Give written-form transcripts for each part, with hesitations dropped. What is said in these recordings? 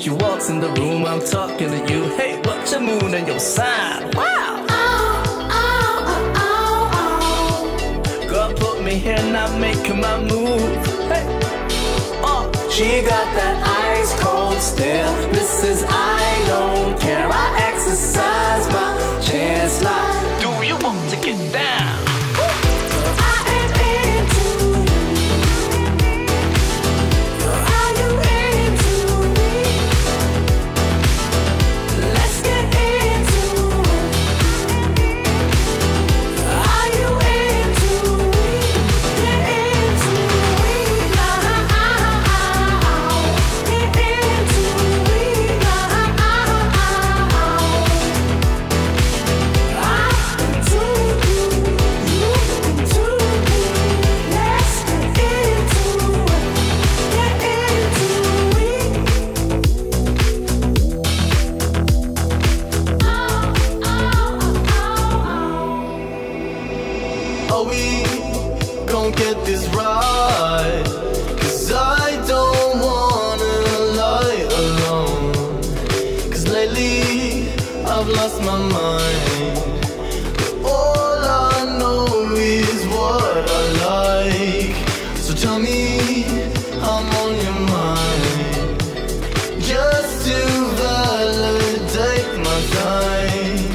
when she walks in the room. I'm talking to you. Hey, what's your moon and your sign? Wow. God put me here and I'm making my move. Hey. Oh, she got that ice cold stare. This is I don't care. I exercise my chance like. Do you want to get down? Get this right, 'cause I don't wanna lie alone. 'Cause lately I've lost my mind, but all I know is what I like. So tell me I'm on your mind, just to validate my time.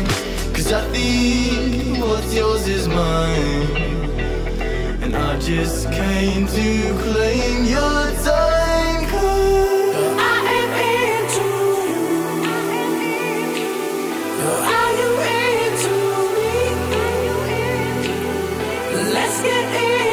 'Cause I think what's yours is mine, and I just came to claim your time, 'cause I am into you. Are you into me? Let's get in.